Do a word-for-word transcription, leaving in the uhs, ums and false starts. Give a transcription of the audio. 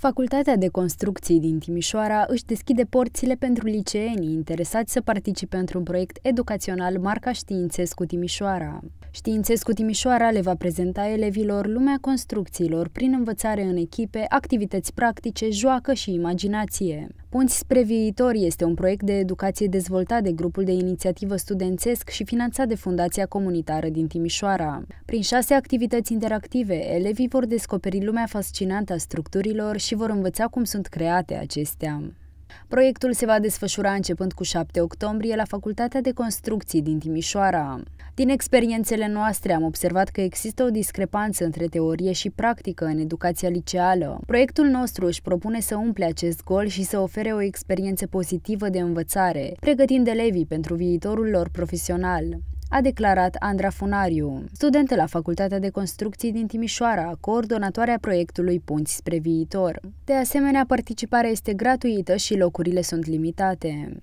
Facultatea de Construcții din Timișoara își deschide porțile pentru liceenii interesați să participe într-un proiect educațional marca Științescu Timișoara. Științescu Timișoara le va prezenta elevilor lumea construcțiilor prin învățare în echipe, activități practice, joacă și imaginație. Punți spre viitor este un proiect de educație dezvoltat de grupul de inițiativă studențesc și finanțat de Fundația Comunitară din Timișoara. Prin șase activități interactive, elevii vor descoperi lumea fascinantă a structurilor și vor învăța cum sunt create acestea. Proiectul se va desfășura începând cu șapte octombrie la Facultatea de Construcții din Timișoara. Din experiențele noastre am observat că există o discrepanță între teorie și practică în educația liceală. Proiectul nostru își propune să umple acest gol și să ofere o experiență pozitivă de învățare, pregătind elevii pentru viitorul lor profesional, a declarat Andra Funariu, studentă la Facultatea de Construcții din Timișoara, coordonatoarea proiectului Punți spre viitor. De asemenea, participarea este gratuită și locurile sunt limitate.